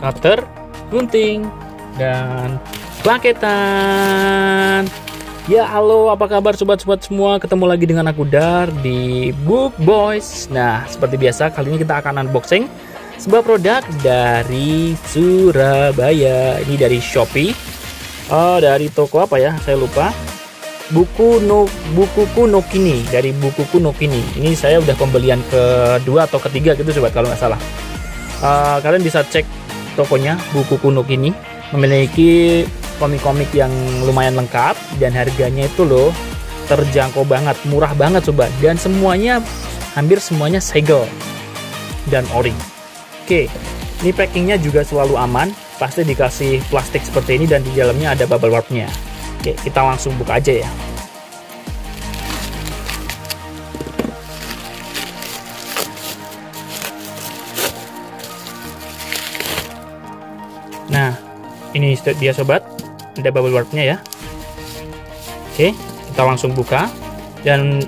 Raptor, gunting, dan plaketan. Ya halo, apa kabar sobat-sobat semua? Ketemu lagi dengan aku Dar di Book Boys. Nah, seperti biasa kali ini kita akan unboxing sebuah produk dari Surabaya. Ini dari Shopee, dari toko apa ya? Saya lupa. Bukukunokini, dari Bukukunokini. Ini saya udah pembelian kedua atau ketiga gitu sobat, kalau nggak salah. Kalian bisa cek tokonya. Bukukunokini memiliki komik-komik yang lumayan lengkap dan harganya itu loh terjangkau banget, murah banget sobat, dan semuanya hampir segel dan ori. Oke, ini packingnya juga selalu aman, pasti dikasih plastik seperti ini dan di dalamnya ada bubble wrapnya. Oke, kita langsung buka aja ya. Nah, ini dia sobat, ada bubble wrapnya ya. Oke, kita langsung buka. Dan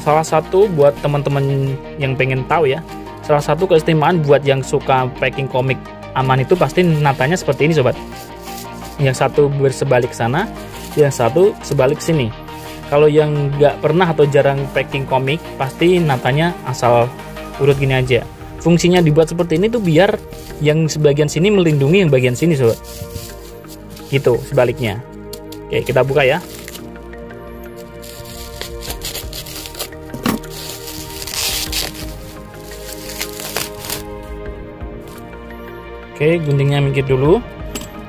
salah satu buat teman-teman yang pengen tahu ya, salah satu keistimewaan buat yang suka packing komik aman itu pasti natanya seperti ini sobat. Yang satu bersebalik sana, yang satu sebalik sini. Kalau yang nggak pernah atau jarang packing komik, pasti natanya asal urut gini aja. Fungsinya dibuat seperti ini tuh biar yang sebagian sini melindungi yang bagian sini sobat. Gitu sebaliknya. Oke, kita buka ya. Oke, guntingnya mikir dulu.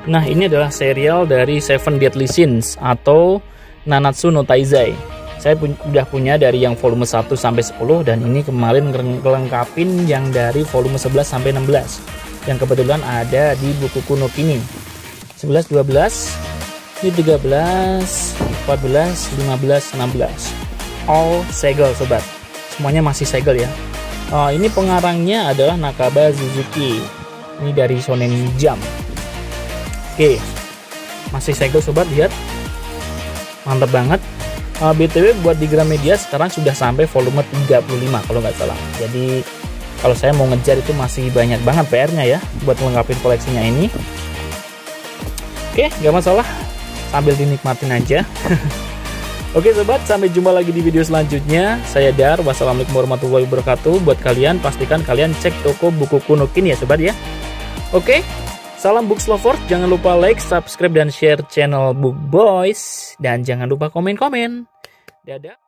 Nah, ini adalah serial dari Seven Deadly Sins atau Nanatsu no Taizai. Saya udah punya dari yang volume 1 sampai 10 dan ini kemarin ngelengkapin yang dari volume 11 sampai 16. Yang kebetulan ada di Bukukunokini. 11, 12, ini 13, 14, 15, 16. All segel sobat. Semuanya masih segel ya. Ini pengarangnya adalah Nakaba Suzuki. Ini dari Shonen Jump. Oke, masih segel sobat, lihat mantap banget. BTW buat di Gramedia sekarang sudah sampai volume 35 kalau nggak salah. Jadi kalau saya mau ngejar itu masih banyak banget PR-nya ya buat melengkapi koleksinya ini. Oke, nggak masalah, sambil dinikmatin aja. Oke sobat, sampai jumpa lagi di video selanjutnya. Saya Dar, wassalamualaikum warahmatullahi wabarakatuh. Buat kalian, pastikan kalian cek toko Bukukunokini ya sobat ya. Oke. Salam Books Lovers, jangan lupa like, subscribe, dan share channel Book Boys. Dan jangan lupa komen-komen. Dadah.